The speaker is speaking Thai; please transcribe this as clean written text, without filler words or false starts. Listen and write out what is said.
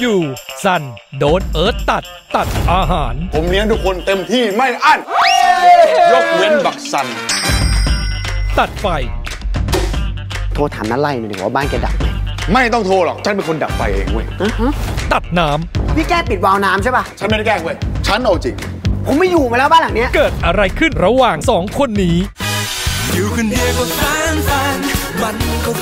อยู่ๆซันโดนเอิร์ธตัดอาหารผมเลี้ยงทุกคนเต็มที่ไม่อั้นยกเว้นบักซันตัดไฟโทรถามน้าไล่มาดิว่าบ้านแกดับไหมไม่ต้องโทรหรอกฉันเป็นคนดับไฟเองเว้ยตัดน้ำนี่แกปิดวาล์วน้ำใช่ป่ะฉันไม่ได้แกล้งเว้ยฉันเอาจริงผมไม่อยู่มาแล้วบ้านหลังนี้เกิดอะไรขึ้นระหว่าง2คนนี้อยู่คนเดียวก็ฟันมันก็